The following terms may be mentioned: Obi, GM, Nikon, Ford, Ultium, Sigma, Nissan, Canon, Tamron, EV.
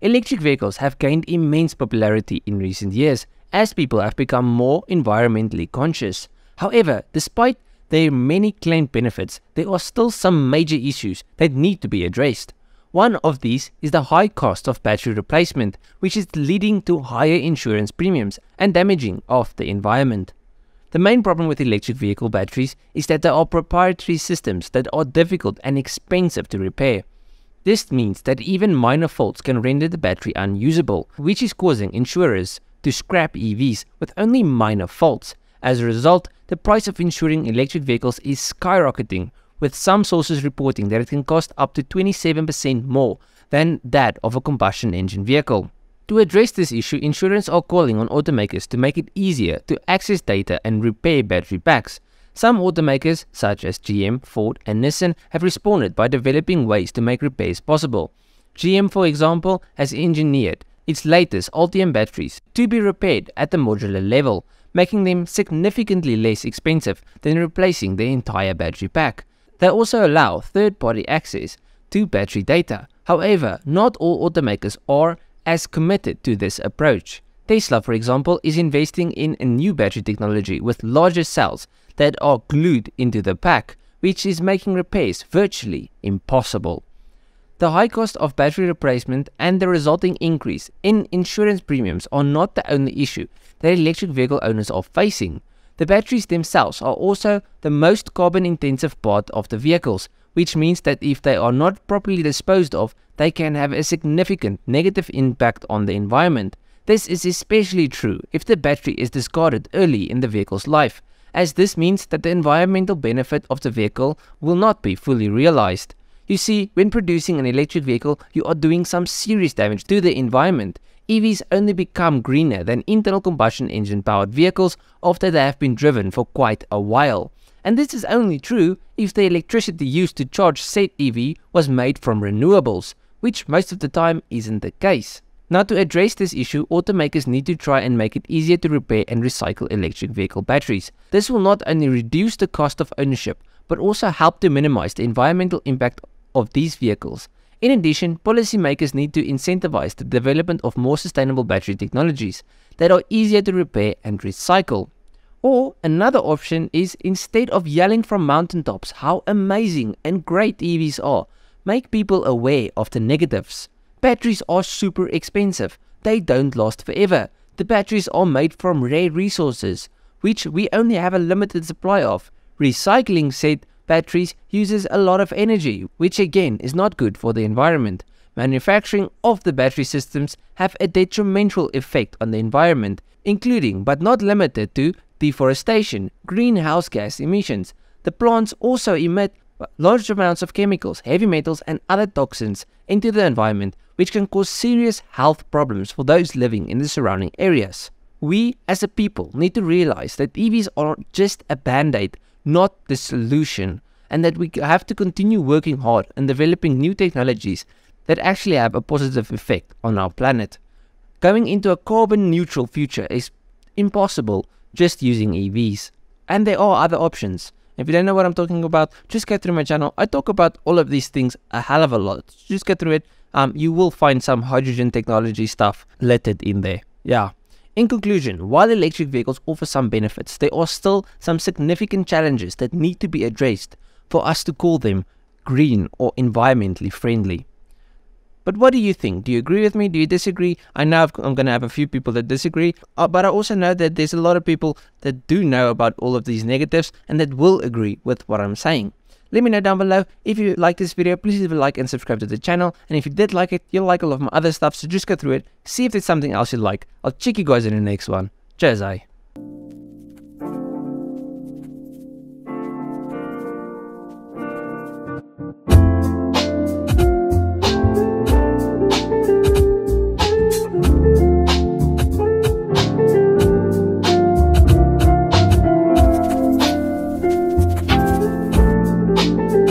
Electric vehicles have gained immense popularity in recent years as people have become more environmentally conscious. However, despite their many claimed benefits, there are still some major issues that need to be addressed. One of these is the high cost of battery replacement, which is leading to higher insurance premiums and damaging of the environment. The main problem with electric vehicle batteries is that they are proprietary systems that are difficult and expensive to repair. This means that even minor faults can render the battery unusable, which is causing insurers to scrap EVs with only minor faults. As a result, the price of insuring electric vehicles is skyrocketing, with some sources reporting that it can cost up to 27% more than that of a combustion engine vehicle. To address this issue, insurers are calling on automakers to make it easier to access data and repair battery packs. Some automakers, such as GM, Ford, and Nissan, have responded by developing ways to make repairs possible. GM, for example, has engineered its latest Ultium batteries to be repaired at the modular level, making them significantly less expensive than replacing the entire battery pack. They also allow third-party access to battery data. However, not all automakers are as committed to this approach. Tesla, for example, is investing in a new battery technology with larger cells that are glued into the pack, which is making repairs virtually impossible. The high cost of battery replacement and the resulting increase in insurance premiums are not the only issue that electric vehicle owners are facing. The batteries themselves are also the most carbon-intensive part of the vehicles, which means that if they are not properly disposed of, they can have a significant negative impact on the environment. This is especially true if the battery is discarded early in the vehicle's life, as this means that the environmental benefit of the vehicle will not be fully realized. You see, when producing an electric vehicle, you are doing some serious damage to the environment. EVs only become greener than internal combustion engine powered vehicles after they have been driven for quite a while. And this is only true if the electricity used to charge said EV was made from renewables, which most of the time isn't the case. Now, to address this issue, automakers need to try and make it easier to repair and recycle electric vehicle batteries. This will not only reduce the cost of ownership, but also help to minimize the environmental impact of these vehicles. In addition, policymakers need to incentivize the development of more sustainable battery technologies that are easier to repair and recycle. Or another option is, instead of yelling from mountaintops how amazing and great EVs are, make people aware of the negatives. Batteries are super expensive. They don't last forever. The batteries are made from rare resources, which we only have a limited supply of. Recycling said batteries uses a lot of energy, which again is not good for the environment. Manufacturing of the battery systems have a detrimental effect on the environment, including but not limited to deforestation, greenhouse gas emissions. The plants also emit large amounts of chemicals, heavy metals, and other toxins into the environment, which can cause serious health problems for those living in the surrounding areas. We as a people need to realize that EVs are just a band-aid, not the solution, and that we have to continue working hard and developing new technologies that actually have a positive effect on our planet. Going into a carbon neutral future is impossible just using EVs, and there are other options. If you don't know what I'm talking about, just go through my channel. I talk about all of these things a hell of a lot. Just go through it. You will find some hydrogen technology stuff littered in there. Yeah. In conclusion, while electric vehicles offer some benefits, there are still some significant challenges that need to be addressed for us to call them green or environmentally friendly. But what do you think? Do you agree with me? Do you disagree? I know I'm going to have a few people that disagree, but I also know that there's a lot of people that do know about all of these negatives and that will agree with what I'm saying. Let me know down below. If you like this video, please leave a like and subscribe to the channel. And if you did like it, you'll like all of my other stuff. So just go through it, see if there's something else you like. I'll check you guys in the next one. Cheers,